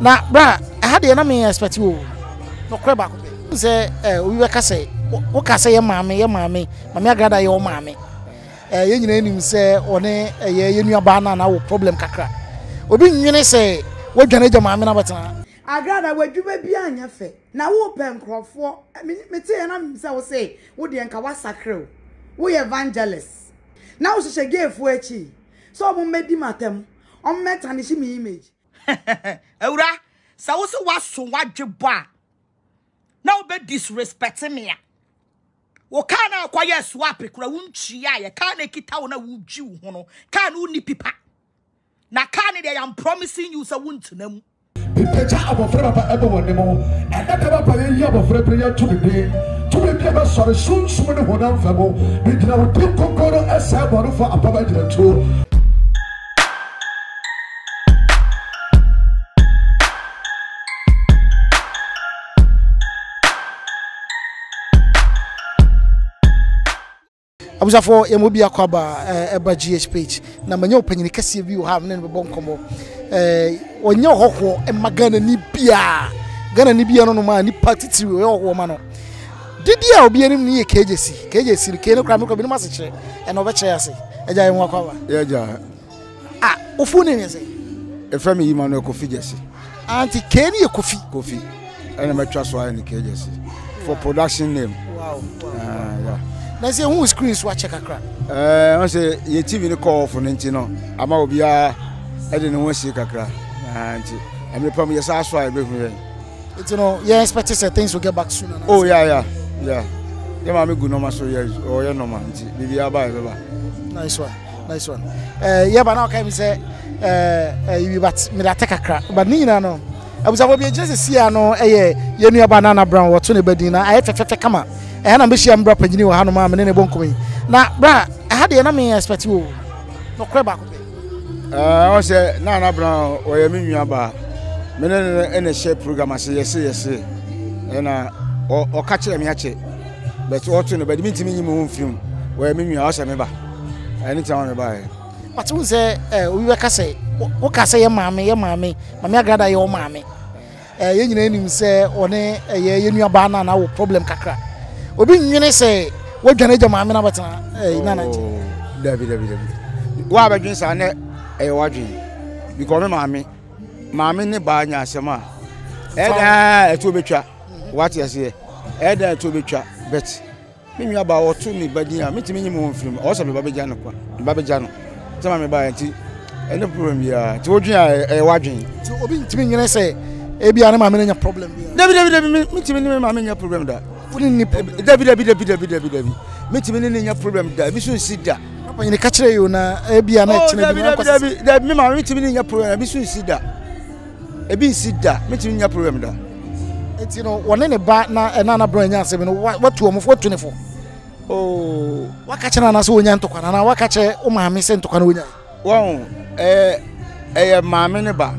na bra had the enemy expect you no crab back say we were say what can say your mommy grada your mommy you know say one you new banana na problem kakra obi nwene say what dwane your mommy na betena agrada wadwuma bi anya fe na wo pen krofo me tie na me say wo say wo de nka wasakre wo evangelist na wo se gave fo achi so mo medi matem on meta ni mi image awura sa wo so waso wadwebo a na wo be disrespect me a wo kan na kwaye swap kura wo ntua ye kan na kita wo na wo ji wo ho no kan wo ni pipa na kan na I am promising you so wo ntunam picture our friend about everyone anymore, and that about a year of prayer to the day. To the ever sorry soon, soon, and one of them will our two concordo as I want for a public tool. I was a for Emobia Kwaba about GHPage. Now, my opinion, Cassie, you have none of Boncomo. On your hoko and Magana Nibia, Gana Nibia no man, ni party to your woman. Did you be any near KJC, the Kano Cram of Massacre, and over Chelsea, a giant walk over? Yeah, ah, Ofuni is a family man of Kofi. Auntie Kenny Kofi, and I'm a trust wire in the KJC for production name. Wow, let's say who screens watch a crack. I say, your TV call for Nintino, Amabia. I didn't want to see Kakra. And we promise that's why I believe in it. You know, yeah, expect that things will get back soon. Oh, yeah. They might be good normal, so yeah, or yeah, normal. Nice one. Yeah, but now can say, you but me that take Kakra. But Nina, no, I was about to just see, I know, you knew banana brown or Tony Bedina. I have to come up. And I'm busy, I'm broken, you know, how no man, and then won't come in. Now, bruh, I had the enemy expect you. No crab back. I said, Nana Brown, or a mini bar, men in a shape program. I say, yes, and or catch a match. But what in the bed meeting minimum film where Mimi house and ever anytime by. But who say, we were Cassay, what can say, your mommy, grada your mommy. You name say, on a new banana, our problem Kakra. Obi you say, what can your mammy about Nana? David. Why by drinks are net? Because mammy, ne banya sama. Eda to be trap. What you say? Eda to be trap. Bet. Mimi about two me badia, meet minimum film, also Babajano. Tell me by tea. And the problem here, to a watching. To open to me, I say, Abi, I'm a minor problem. David, meet me in my minor problem. David, meet me in your problem. We should sit there. When you catch you na ebi anet na that me ma mitimi nya problem ebi suicide mitimi nya problem da enti no wone ne ba na enana bro nya asem no what to mo 24 oh wakache na na so onya ntokwana na wakache o ma me se ntokwana onya won ma me ne ba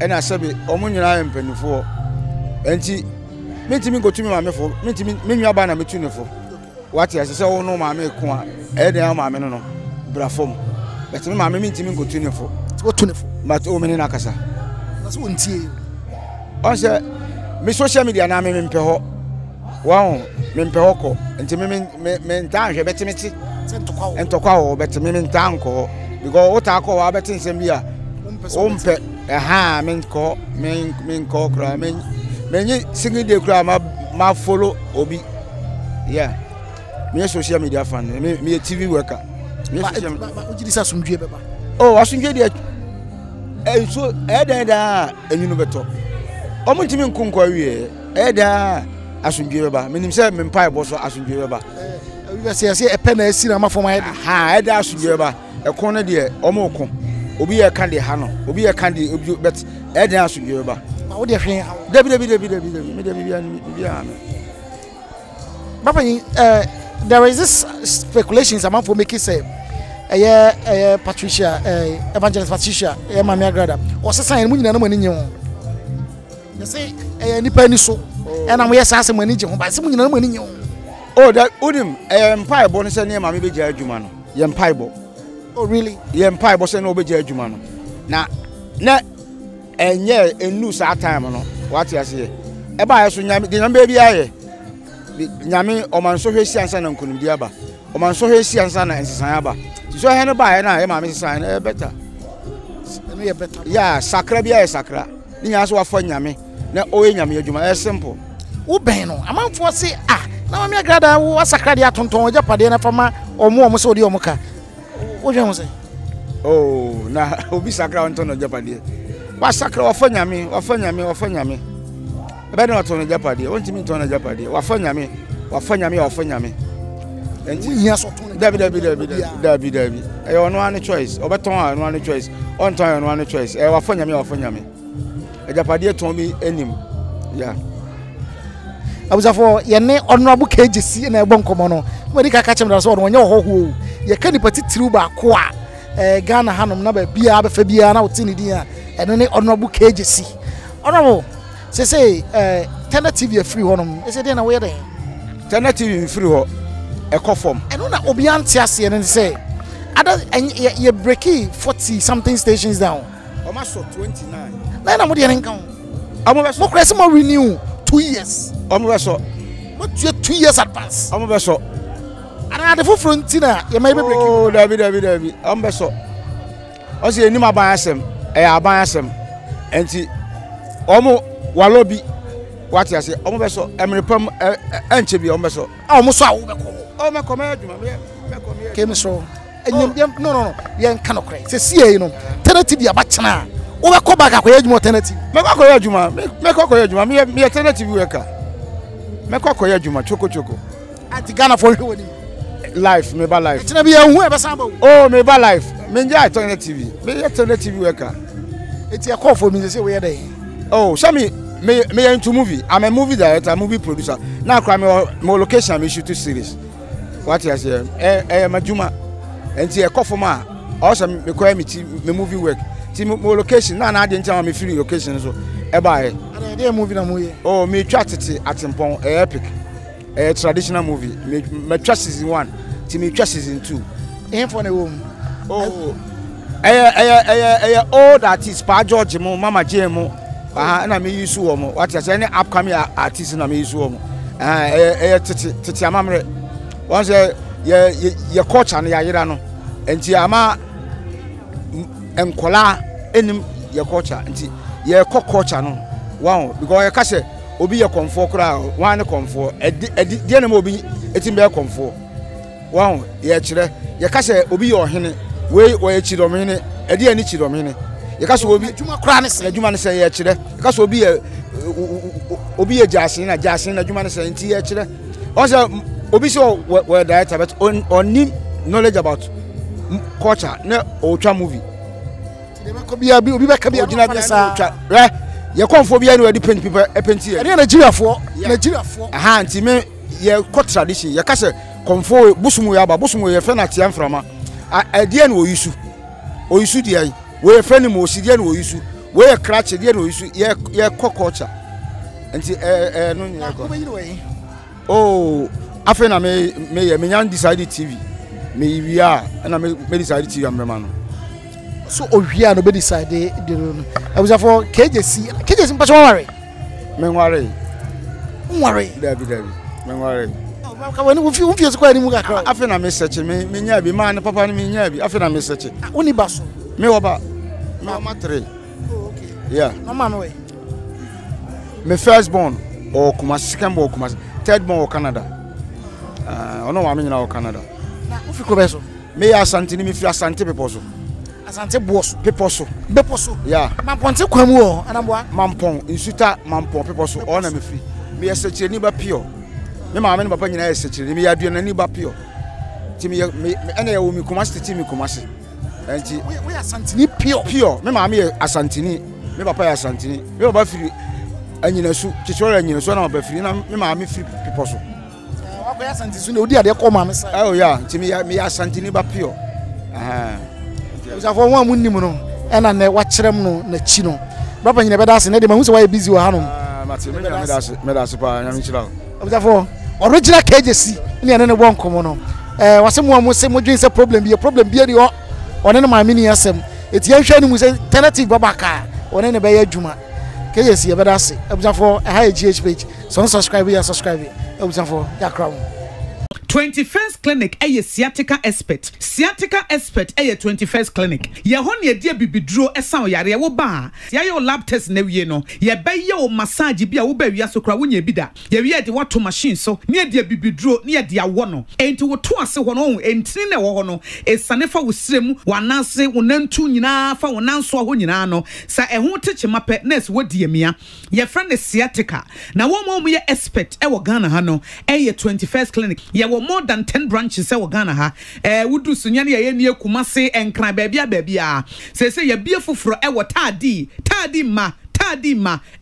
ena sebi omunyira empanifo enti mitimi gotumi ma me fo mitimi menwa ba na metunifo what you say oh no ma me ko no brafom but me ma me ntimi go tunefo what tunefo but o me na kasa na so ntie o say me social media na me mpe ho won me mpe ho ko ntimi me ntan hwe betimiti entokwa ho betimi me ntan ko because what akọ wa betin sem bia o mpe aha me nko me nko kra me nyi single day kra ma follow obi yeah me a social media fan, me a TV worker. Oh, I think you so Eda and you know better. Oh, my team Eda, I should give about. Me himself, me pie boss, I should give about. You say a penny cinema for my head. I should give about a corner dear, or more. Obi a candy Hano, Obi a candy, but Eda, I should give about. Oh, dear, David, there is this speculations among for making say Patricia Evangelist Patricia Mamia Grada or Sasan Munina Moninio. You say any penny so, and I'm yes, as a manager, but someone Moninio. Oh, that Udim, a empire bonus and name, I may be Jumano, Yampibo. Oh, really? Yampibo and Obey Jumano. Now, and yet a new sad time on what you say. A bias when I'm baby. I Yami or Mansohi Sansan and Kundiaba or Mansohi Sansana and Sanaba. So I had a buy and I am a Miss Sign a better. Yeah, Sacra Bia Sacra. Niaswa for Yami. Now, oh, Yami, you might simple. O Beno, among for say, ah, now I'm a grad. I was a cradia tonton, Japadena for my or more Mosodio Moka. What do you say? Oh, now, who be Sacra on Tono Japadi? What Sacra or Fanyami or Fanyami or Fanyami? Better not on Japadi, what do you mean to on Japadi? Or Fanyami or Fanyami or Fanyami? And yes, Debbie. I don't want a choice. Obaton, I want a choice. On time, I want a choice. I want Fanyami or Fanyami. Japadia told me any. Yeah. I was for your name honorable cages in a boncomono. When you catch him, that's all on your whole. You can't put it through by qua Ghana Hanum number, Bia, Fabiana, Tinidia, and any honorable cages. Honorable, say, tentative free honum. Is it in a way there? Tentative free or a conform. I don't know, Obiantiasi and say, other and you breaky 40 something stations down. Almost 29. Then I'm going to I'm renew 2 years. I'm going to what 2 years advance. I'm going to and I the full frontier. You may be breaking. Oh, David. I'm going to I say, I'm going and see, what I say, I'm going to I'm going to I'm going to No. You cannot cry. See, you know, tentative, you are over come back at your alternative. Make a Juma, me alternative worker. Make a Juma, choco. At Ghana for life, maybe life. It's not be whoever sample. Oh, maybe life. Menja alternative, me alternative worker. It's a call for me to say where they. Oh, Sammy, may I into movie? I'm a movie director, a movie producer. Now, crime more location, I shoot 2 series. What I say, I am a Juma. And see a call for my also requirement movie work. See more location, now I didn't tell me free location so. By a movie, oh, me tragedy at some point, a epic, a traditional movie. My trust is in one, to me, trust is in two. In for the room. Oh, old artist, Pa George, Mama Jemo, and I may use Suomo. What is any upcoming artist in a Miss Suomo? Titi Mamre. Once your coach and Yayano, and Tiama and Kola, and your coach, and your coach, and wow, because your cassette will be your comfort crowd, one comfort, and the animal will be a timber comfort. Wow, your cassette will be your henny, way chidomine, a dear nichidomine. Your castle will be too much cranes, and you man say, your chile, because will be a jassin, and you man say, tea, chile. Also, Obiso were director, but on need knowledge about culture, no ultra movie. You come for me anywhere, depend people, a penty. Nigeria for a hand, your court tradition, your castle, conform Busumu, your friend at Yanframa. At the end, we issue the way a friend of Mosidian will issue, where a crutch, the end will issue, your culture. And oh. After I may decide TV, may we are and I may decide TV. I'm so we are nobody decided. I was for KJC in Passover. Memory, David. When we feel quite in work, after I may search me, be man, papa, and me, after I may search it. Only Basso, Meoba, Mamatre. Yeah, Mamma. My firstborn or Kumas, second born Kumas, thirdborn or Canada. No, I mean now Canada. If you could may I Santini if you are Santi Peposo? Asante Bosso, Peposo, yeah. Mamponte Quemo, and I'm one Mampon, Insuta, Mampon, Peposo, honor me free. May I search any bapio? No, I mean, Papa, I search any bapio. Timmy, and I will be Kumasi, Timmy Kumasi. And we are Santini Pio, Mammy Asantini, Papa Asantini, we are Buffy, and you know, Chichora, and you know, son of Buffy, and Mammy Free Peposo. Oh, yeah, Timmy, me as Santini Bapio. Ah, there's a one Munimono, and I watch them no Nechino. Robert, you never does in any moves away busy. Therefore, original cages in another one commono. Was someone was saying, what is a problem? Be a problem, be your or none of my mini SM. It's the ancient who said, Tentative Babaka, one ne be adwuma keyesi ye beda se abusafo ha GHPage so subscribe abusafo ya krawo 21st clinic eye sciatica expert eye 21st clinic ye ho ne die bibiduro esan yare wo ba ya ye lab test na wie no ye ba ye o massage bia wo ba wi asokra wo nya bida ye wi de wato machine so ne die bibiduro ne de awo no enti wo to ase ho no entini ne wo ho no esane fa wo sirem wananse wonantu nyina fa wonanso ho nyina no sa eho teche mape nurse wo die mia ye friend sciatica na wo mo ye expert e wo Ghana ha no eye 21st clinic ye wo more than 10 branches e wo Ghana ha wudu sunya ne ye ne Kumase enkran baabia say ye bia foforo e wo tadi ma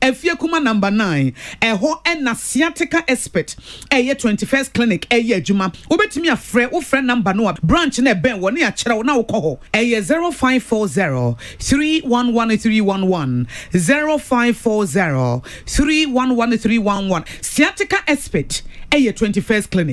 efie kuma number 9 eho na sciatica expert eye 21st clinic eye adwuma obetimi afre wo frɛ number no branch na ben wo ne a kyerɛ wo na wo kɔ hɔ eye 0540 311311 0540 311311 sciatica expert eye 21st clinic